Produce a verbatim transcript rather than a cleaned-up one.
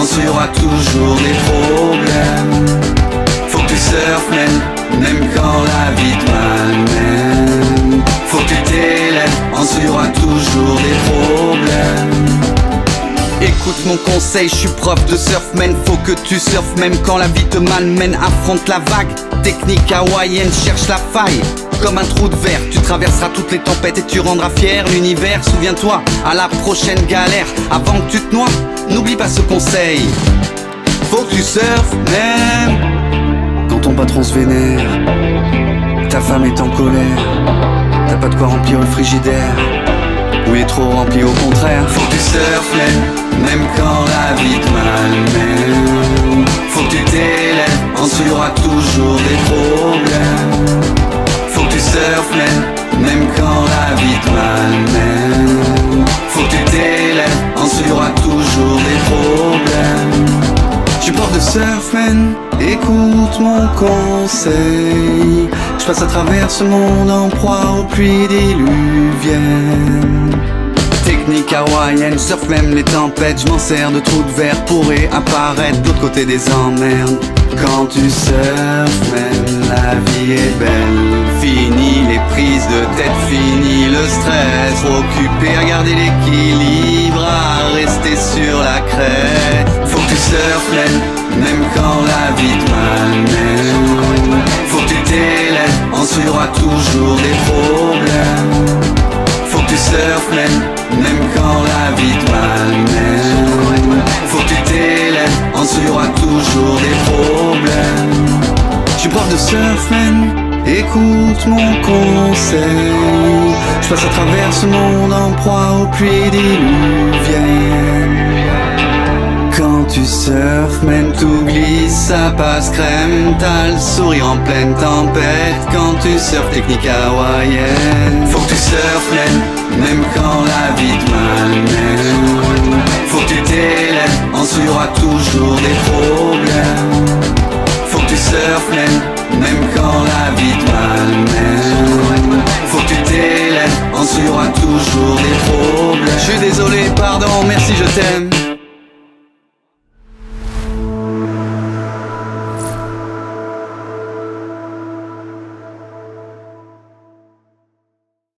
on se fera toujours des problèmes. Faut que tu surfes même, même quand la vie te malmène. Faut que tu t'élèves, on se fera toujours des problèmes. Écoute mon conseil, je suis prof de surfman. Faut que tu surfes même quand la vie te malmène. Affronte la vague, technique hawaïenne, cherche la faille. Comme un trou de verre, tu traverseras toutes les tempêtes et tu rendras fier l'univers. Souviens-toi, à la prochaine galère, avant que tu te noies, n'oublie pas ce conseil. Faut que tu surfes même quand ton patron se vénère, ta femme est en colère, t'as pas de quoi remplir le frigidaire, ou est trop rempli au contraire. Faut que tu surfes même, même quand la vie te malmène. Faut que tu t'élèves, on se fera toujours des problèmes. Faut que tu surfes même, même quand la vie te malmène. Faut que tu t'élèves, on se fera toujours des problèmes. Je suis prof de surfman, écoute mon conseil. Je passe à travers ce monde en proie aux pluies diluviennes. Technique hawaïenne, surf même les tempêtes. Je m'en sers de trou de verre pour réapparaître de l'autre côté des emmerdes. Quand tu surfes même, la vie est belle. Fini les prises de tête, fini le stress. Faut occuper à garder l'équilibre, à rester sur la crête. Faut que tu surfes même, même quand la vie te malmène. Faut que tu t'élèves, on se fera toujours des problèmes. Faut que tu surfes même, même quand la vie te malmène. Faut que tu t'élèves, on se fera toujours des problèmes. Je suis prof de surfman, écoute mon conseil. Je passe à travers ce monde en proie aux pluies diluviennes. Quand tu surfes, même tout glisse, ça passe crème. T'as le sourire en pleine tempête quand tu surfes technique hawaïenne. Faut que tu surfes même, même quand la vie te malmène. Faut que tu t'élèves, on se fera toujours des problèmes. Faut que tu surfes même, même quand la vie te malmène. Faut que tu t'élèves, on se fera toujours des problèmes. Je suis désolé, pardon, merci, je t'aime.